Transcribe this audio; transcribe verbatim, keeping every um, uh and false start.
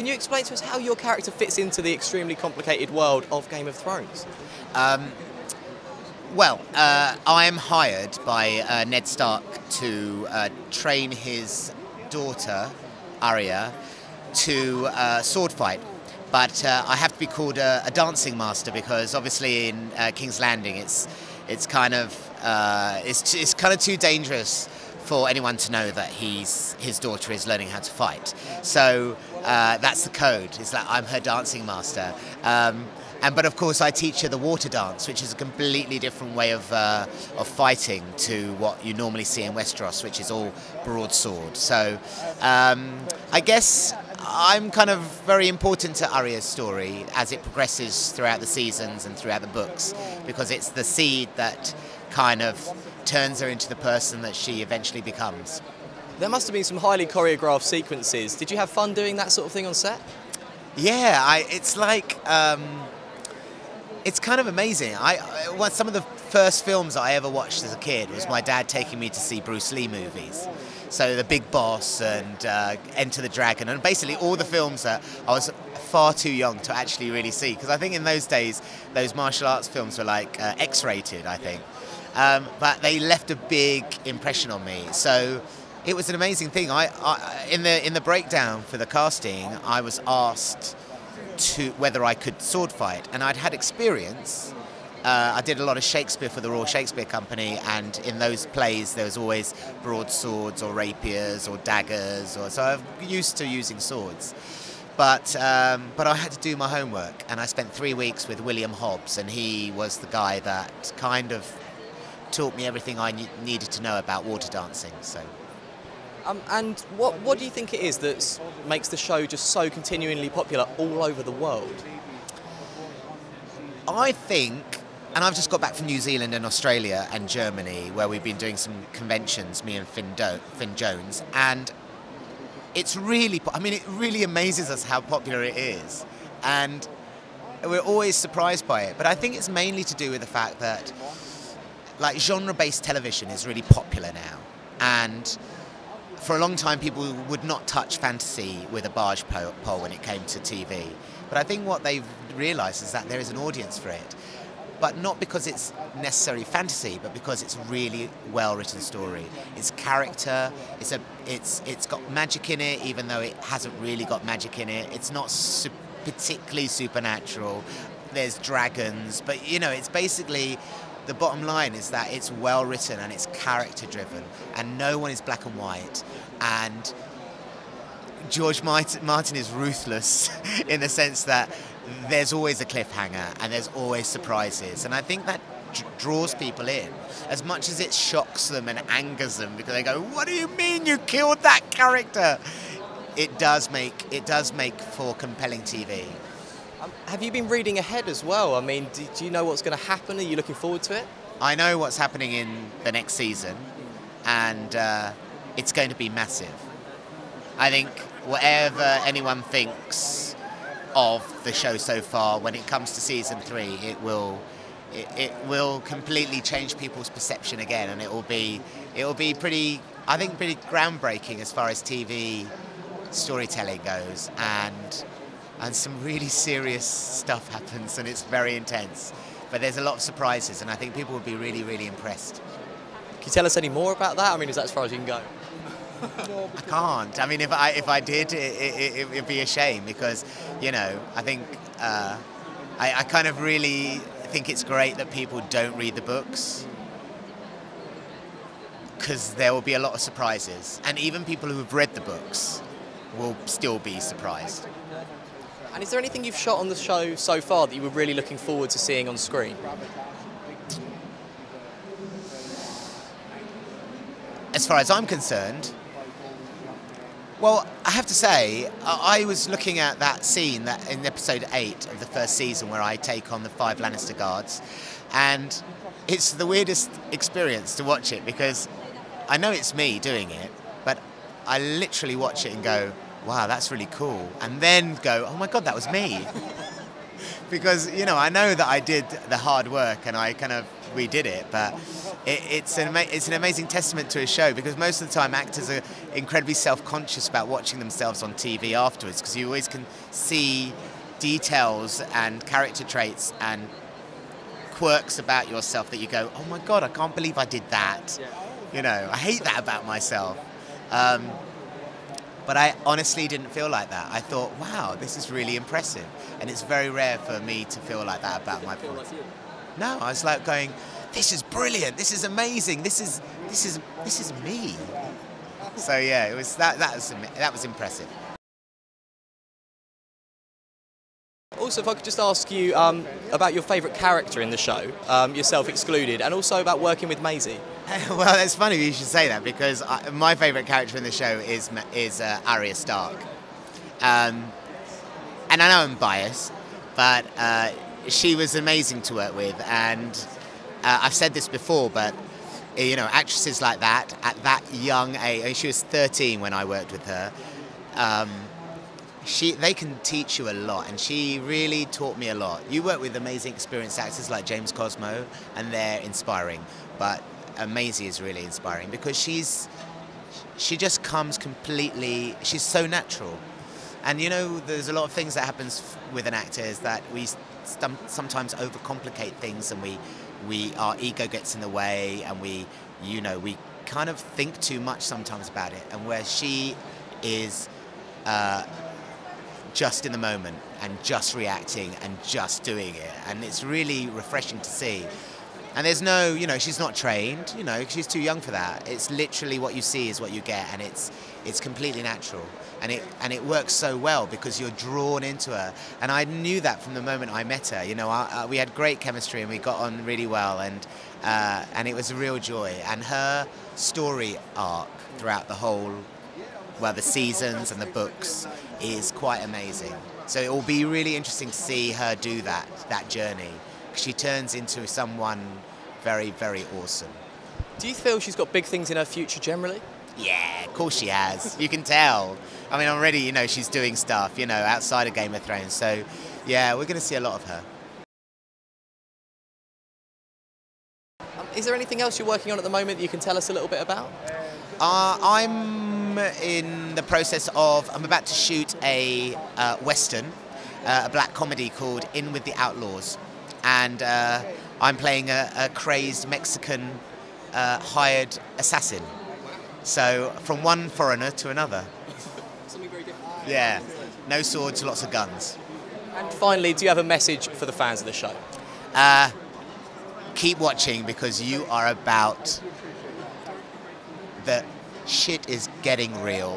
Can you explain to us how your character fits into the extremely complicated world of Game of Thrones? Um, well, uh, I am hired by uh, Ned Stark to uh, train his daughter, Arya, to uh, sword fight. But uh, I have to be called a, a dancing master because obviously in uh, King's Landing it's it's kind of uh, it's it's kind of too dangerous for anyone to know that he's his daughter is learning how to fight. So uh, that's the code. It's like I'm her dancing master. Um, and but of course I teach her the water dance, which is a completely different way of uh, of fighting to what you normally see in Westeros, which is all broadsword. So um, I guess I'm kind of very important to Arya's story as it progresses throughout the seasons and throughout the books, because it's the seed that kind of turns her into the person that she eventually becomes. There must have been some highly choreographed sequences. Did you have fun doing that sort of thing on set? Yeah, I, it's like, um, it's kind of amazing. I, I well, some of the first films I ever watched as a kid was my dad taking me to see Bruce Lee movies. So The Big Boss and uh, Enter the Dragon, and basically all the films that I was far too young to actually really see, because I think in those days those martial arts films were like uh, X-rated, I think. Um, but they left a big impression on me. So it was an amazing thing. I, I in the in the breakdown for the casting, I was asked to whether I could sword fight, and I'd had experience. Uh, I did a lot of Shakespeare for the Royal Shakespeare Company, and in those plays there was always broadswords or rapiers or daggers, or so I'm used to using swords. But um, but I had to do my homework, and I spent three weeks with William Hobbs, and he was the guy that kind of taught me everything I ne needed to know about water dancing. So. Um, and what what do you think it is that makes the show just so continually popular all over the world? I think. And I've just got back from New Zealand and Australia and Germany, where we've been doing some conventions, me and Finn, Do Finn Jones. And it's really, I mean, it really amazes us how popular it is. And we're always surprised by it. But I think it's mainly to do with the fact that, like, genre-based television is really popular now. And for a long time, people would not touch fantasy with a barge pole when it came to T V. But I think what they've realised is that there is an audience for it. But not because it's necessarily fantasy, but because it's a really well-written story. It's character. It's a. It's it's got magic in it, even though it hasn't really got magic in it. It's not su particularly supernatural. There's dragons, but you know, it's basically the bottom line is that it's well-written and it's character-driven, and no one is black and white, and George Martin is ruthless in the sense that there's always a cliffhanger and there's always surprises, and I think that draws people in as much as it shocks them and angers them, because they go, "What do you mean you killed that character?" It does make it does make for compelling T V. Um, have you been reading ahead as well? I mean, do, do you know what's going to happen? Are you looking forward to it? I know what's happening in the next season, and uh, it's going to be massive. I think whatever anyone thinks of the show so far, when it comes to season three, it will it, it will completely change people's perception again, and it will be it will be pretty I think pretty groundbreaking as far as T V storytelling goes, and and some really serious stuff happens, and it's very intense, but there's a lot of surprises, and I think people will be really really impressed. Can you tell us any more about that? I mean, is that as far as you can go? I can't. I mean, if I if I did, it, it, it would be a shame, because, you know, I think uh, I, I kind of really think it's great that people don't read the books, because there will be a lot of surprises, and even people who have read the books will still be surprised. And is there anything you've shot on the show so far that you were really looking forward to seeing on screen? As far as I'm concerned. Well, I have to say, I was looking at that scene that in episode eight of the first season where I take on the five Lannister guards, and it's the weirdest experience to watch it, because I know it's me doing it, but I literally watch it and go, wow, that's really cool, and then go, oh my God, that was me. Because, you know, I know that I did the hard work, and I kind of redid it, but it, it's, an ama it's an amazing testament to his show, because most of the time actors are incredibly self-conscious about watching themselves on T V afterwards, because you always can see details and character traits and quirks about yourself that you go, oh my God, I can't believe I did that. You know, I hate that about myself. Um, But I honestly didn't feel like that. I thought, wow, this is really impressive. And it's very rare for me to feel like that about my performance. No, I was like going, this is brilliant. This is amazing. This is, this is, this is me. So yeah, it was, that, that was, that was impressive. Also, if I could just ask you um, about your favourite character in the show, um, yourself excluded, and also about working with Maisie. Well, it's funny you should say that, because I, my favourite character in the show is is uh, Arya Stark. Um, and I know I'm biased, but uh, she was amazing to work with. And uh, I've said this before, but you know, actresses like that at that young age, I mean, she was thirteen when I worked with her. Um, She, they can teach you a lot, and she really taught me a lot. You work with amazing experienced actors like James Cosmo, and they're inspiring, but Maisie is really inspiring, because she's, she just comes completely, she's so natural. And you know, there's a lot of things that happens with an actor is that we sometimes overcomplicate things, and we, we, our ego gets in the way, and we, you know, we kind of think too much sometimes about it, and where she is, uh, just in the moment and just reacting and just doing it, and it's really refreshing to see. And there's no, you know, she's not trained, you know, she's too young for that. It's literally what you see is what you get, and it's it's completely natural, and it and it works so well because you're drawn into her. And I knew that from the moment I met her. You know, I, I, we had great chemistry and we got on really well, and uh, and it was a real joy. And her story arc throughout the whole, well, the seasons and the books is quite amazing. So it will be really interesting to see her do that, that journey. She turns into someone very, very awesome. Do you feel she's got big things in her future generally? Yeah, of course she has. You can tell. I mean, already, you know, she's doing stuff, you know, outside of Game of Thrones. So, yeah, we're going to see a lot of her. Um, is there anything else you're working on at the moment that you can tell us a little bit about? Uh, I'm... in the process of, I'm about to shoot a uh, Western, uh, a black comedy called In With The Outlaws. And uh, I'm playing a, a crazed Mexican uh, hired assassin. So from one foreigner to another. Something very different. Yeah, no swords, lots of guns. And finally, do you have a message for the fans of the show? Uh, keep watching, because you are about the... Shit is getting real.